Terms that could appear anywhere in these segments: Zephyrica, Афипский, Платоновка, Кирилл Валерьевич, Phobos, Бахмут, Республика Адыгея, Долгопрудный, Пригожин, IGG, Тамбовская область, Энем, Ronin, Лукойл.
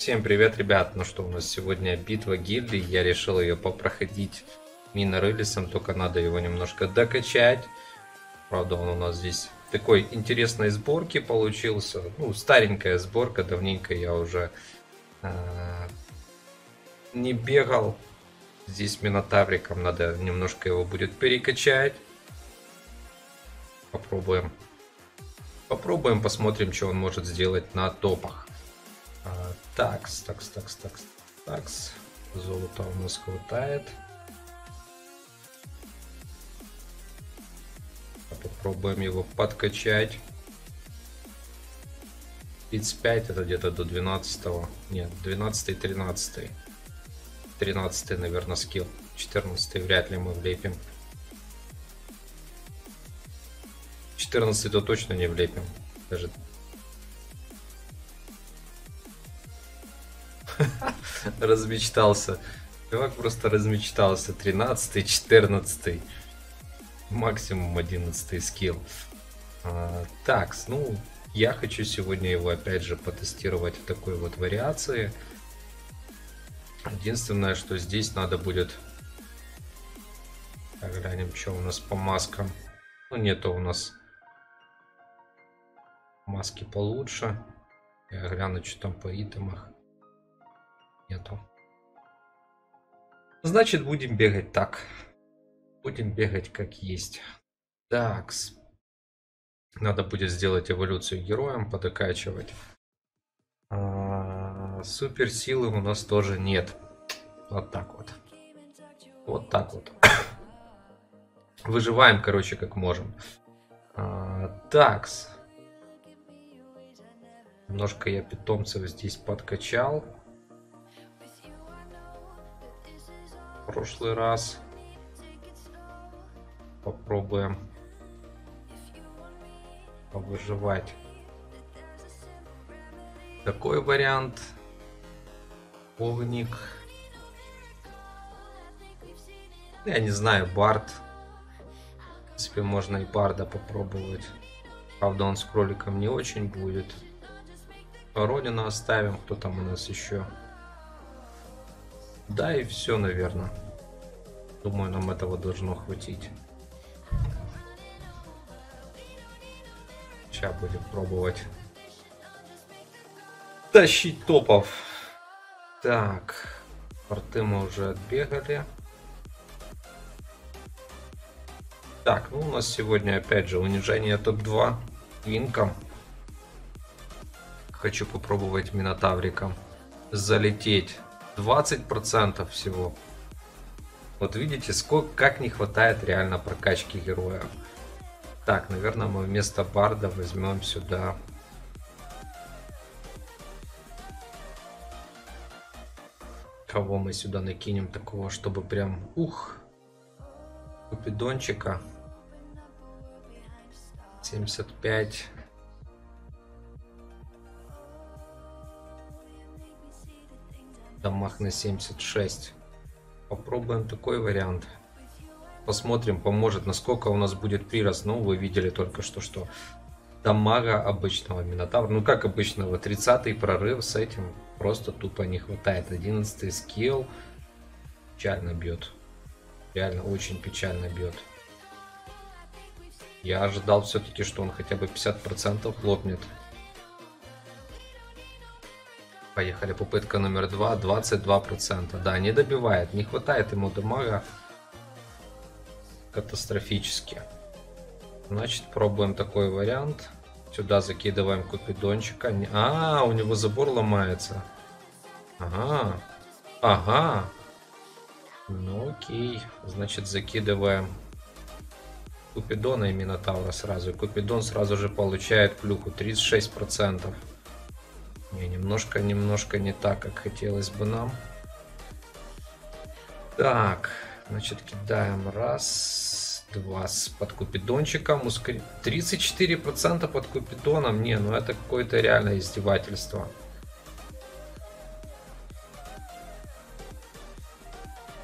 Всем привет, ребят! Ну что, у нас сегодня битва гильдий. Я решил ее попроходить Минорелисом, только надо его немножко докачать. Правда, он у нас здесь такой интересной сборки получился. Ну, старенькая сборка, давненько я уже не бегал. Здесь Минотавриком надо немножко его будет перекачать. Попробуем, посмотрим, что он может сделать на топах. Такс. Золота у нас хватает. Попробуем его подкачать. 35, это где-то до 12-го. Нет, 12-13. 13-й, наверное, скилл. 14-й вряд ли мы влепим. 14-й то точно не влепим. Даже... размечтался. Чувак просто размечтался. 13-й, 14-й. Максимум 11-й скилл. Такс, ну, я хочу сегодня его опять же потестировать в такой вот вариации. Единственное, что здесь надо будет... Так, глянем, что у нас по маскам. Ну, нету у нас маски получше. Я гляну, что там по итемах. Нету. Значит, будем бегать так. Будем бегать как есть. Такс. Надо будет сделать эволюцию героям, подокачивать. Супер силы у нас тоже нет. Вот так вот. Вот так вот. Выживаем, короче, как можем. Такс. Немножко я питомцев здесь подкачал. В прошлый раз. Попробуем повыживать. Такой вариант. Овник. Я не знаю, бард. В принципе, можно и барда попробовать. Правда, он с кроликом не очень будет. Родину оставим. Кто там у нас еще? Да, и все, наверное. Думаю, нам этого должно хватить. Сейчас будем пробовать тащить топов. Так, порты мы уже отбегали. Так, ну у нас сегодня опять же унижение топ-2 винком. Хочу попробовать Минотавриком залететь. 20% всего. Вот видите, сколько, как не хватает реально прокачки героя. Так, наверное, мы вместо барда возьмем сюда. Кого мы сюда накинем такого, чтобы прям... Ух! Купидончика. 75. Дамаг на 76. Попробуем такой вариант. Посмотрим, поможет, насколько у нас будет прирост. Ну, вы видели только что дамага обычного Минотавра. Ну, как обычного, 30-й прорыв с этим просто тупо не хватает. 11-й скилл печально бьет. Реально очень печально бьет. Я ожидал все-таки, что он хотя бы 50% лопнет. Поехали, попытка номер 2, 22%. Да, не добивает, не хватает ему дамага. Катастрофически. Значит, пробуем такой вариант. Сюда закидываем купидончика. А, у него забор ломается. Ага. Ага. Ну окей. Значит, закидываем купидона и Минотавра сразу. И купидон сразу же получает плюху. 36%. Не, немножко не так, как хотелось бы нам. Так. Значит, кидаем раз, два под купидончиком. 34% под купидоном. Не, ну это какое-то реальное издевательство.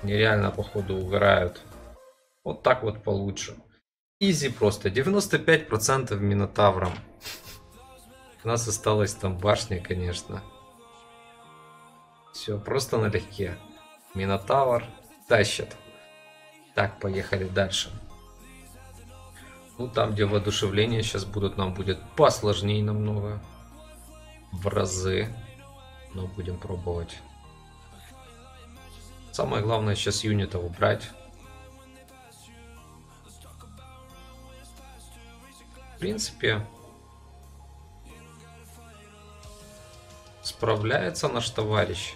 Нереально, походу, угорают. Вот так вот получше. Изи просто. 95% Минотавром. У нас осталась там башня, конечно. Все просто налегке. Минотавр тащит. Так, поехали дальше. Ну, там, где воодушевление сейчас будут, нам будет посложнее намного. В разы. Но будем пробовать. Самое главное сейчас юнитов убрать. В принципе, справляется наш товарищ.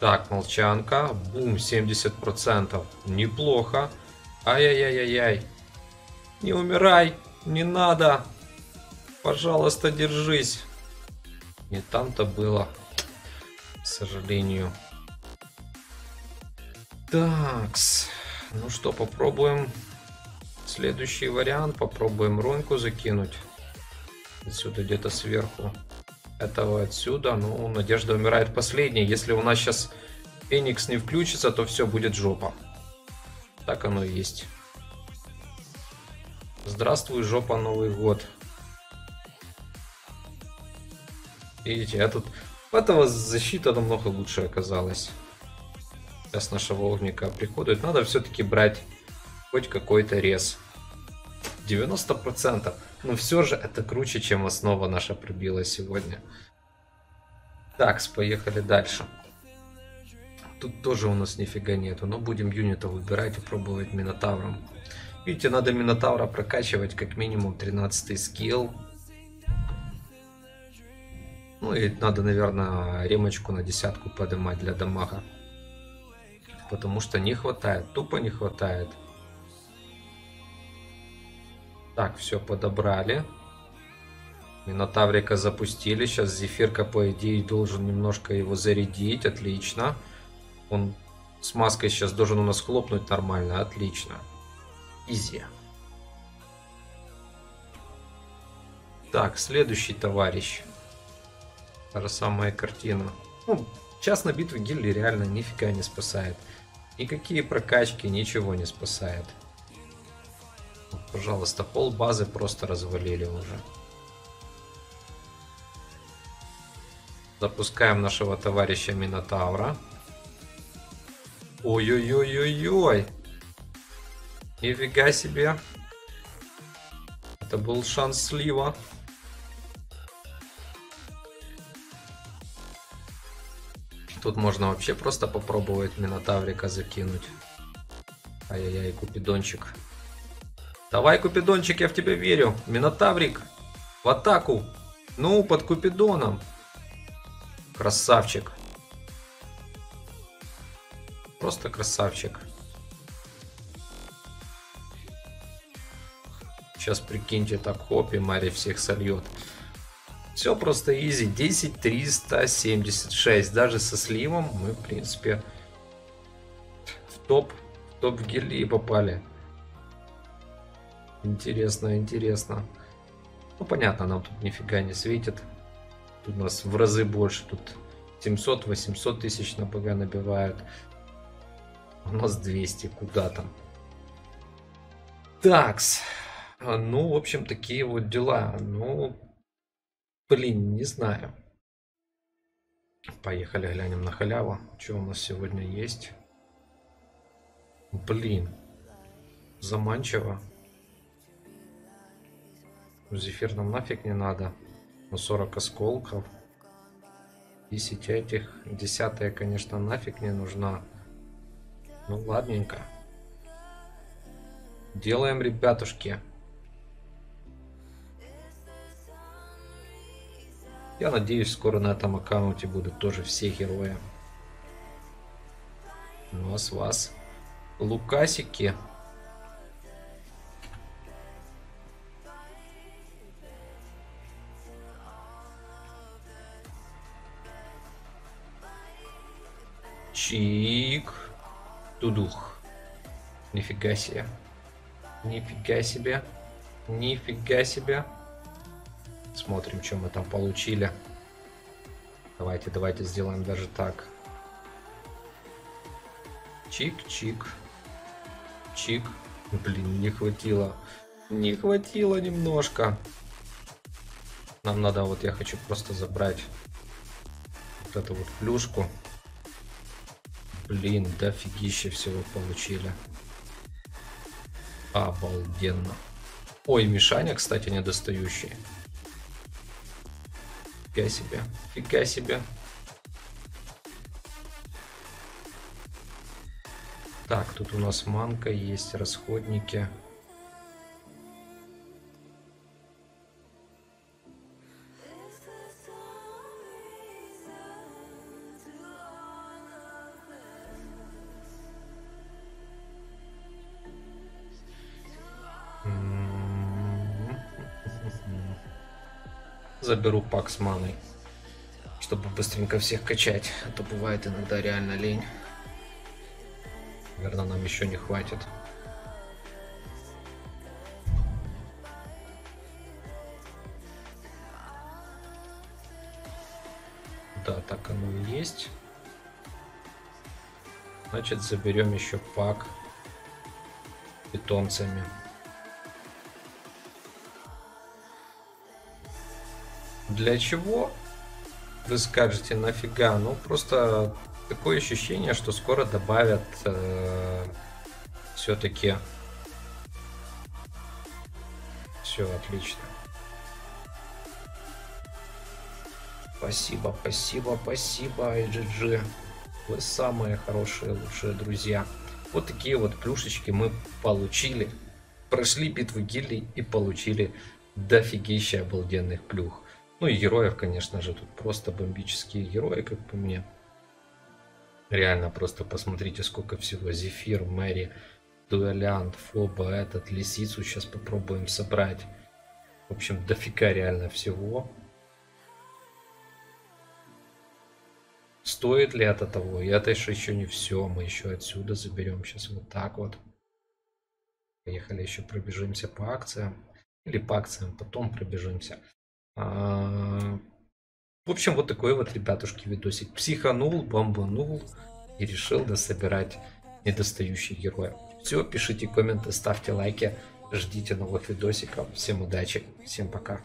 Так, молчанка. Бум, 70%. Неплохо. Ай-яй-яй-яй-яй. Не умирай. Не надо. Пожалуйста, держись. Не там-то было. К сожалению. Такс. Ну что, попробуем. Следующий вариант. Попробуем Роньку закинуть. Отсюда где-то сверху. Этого отсюда. Ну, Надежда умирает последней. Если у нас сейчас Феникс не включится, то все будет жопа. Так оно и есть. Здравствуй, жопа, Новый год. Видите, я тут... Этого защита намного лучше оказалась. Сейчас нашего огника приходит. Надо все-таки брать хоть какой-то рез. 90%. Но все же это круче, чем основа наша пробила сегодня. Так, поехали дальше. Тут тоже у нас нифига нету. Но будем юнита выбирать и пробовать Минотавром. Видите, надо Минотавра прокачивать как минимум 13 скилл. Ну и надо, наверное, ремочку на 10 поднимать для дамага. Потому что не хватает, тупо не хватает. Так, все подобрали. Минотаврика запустили. Сейчас Зефирка, по идее, должен немножко его зарядить. Отлично. Он с маской сейчас должен у нас хлопнуть нормально. Отлично. Изи. Так, следующий товарищ. Та же самая картина. Ну, сейчас на битве гильдии реально нифига не спасает. Никакие прокачки, ничего не спасает. Вот, пожалуйста, пол базы просто развалили уже. Запускаем нашего товарища Минотавра. Ой-ой-ой-ой-ой! Нифига себе! Это был шанс слива. Тут можно вообще просто попробовать Минотаврика закинуть. Ай-яй-яй, Купидончик. Давай, Купидончик, я в тебя верю. Минотаврик, в атаку. Ну, под Купидоном. Красавчик. Просто красавчик. Сейчас, прикиньте, так хоп, и Мари всех сольет. Все просто изи. 10 376. Даже со сливом мы, в принципе, в топ гильдии попали. Интересно, интересно. Ну, понятно, нам тут нифига не светит. Тут у нас в разы больше. Тут 700-800 тысяч на ПГ набивают. У нас 200. Куда там? Такс. Ну, в общем, такие вот дела. Ну... Блин, не знаю. Поехали глянем на халяву. Что у нас сегодня есть? Блин. Заманчиво. Зефир нам нафиг не надо. Ну, 40 осколков. 10 этих. 10-я, конечно, нафиг не нужна. Ну, ладненько. Делаем, ребятушки. Я надеюсь, скоро на этом аккаунте будут тоже все герои. Ну а с вас лукасики. Чик. Тудух. Нифига себе. Нифига себе. Нифига себе. Смотрим, что мы там получили. Давайте, давайте сделаем даже так. Чик-чик. Чик. Блин, не хватило. не хватило немножко. Нам надо, вот я хочу просто забрать вот эту вот плюшку. Блин, дофигища всего получили. Обалденно. Ой, Мишаня, кстати, недостающий. Фига себе, фига себе. Так, тут у нас манка есть, расходники. Заберу пак с маной, чтобы быстренько всех качать, а то бывает иногда реально лень. Наверное, нам еще не хватит. Да, так оно и есть. Значит, заберем еще пак питомцами. Для чего? Вы скажете, нафига? Ну, просто такое ощущение, что скоро добавят все-таки... Все, отлично. Спасибо, спасибо, спасибо, IGG. Вы самые хорошие, лучшие друзья. Вот такие вот плюшечки мы получили. Прошли битву гильдий и получили дофигища обалденных плюх. Ну и героев, конечно же, тут просто бомбические герои, как по мне. Реально, просто посмотрите, сколько всего. Зефир, Мэри, Дуэлянт, Фоба, этот, Лисицу сейчас попробуем собрать. В общем, дофига реально всего. Стоит ли это того? И это еще не все. Мы еще отсюда заберем. Сейчас вот так вот. Поехали, еще пробежимся по акциям. Или по акциям потом пробежимся. В общем, вот такой вот, ребятушки, видосик. Психанул, бомбанул и решил дособирать недостающие герои. Все, пишите комменты, ставьте лайки, ждите новых видосиков. Всем удачи, всем пока.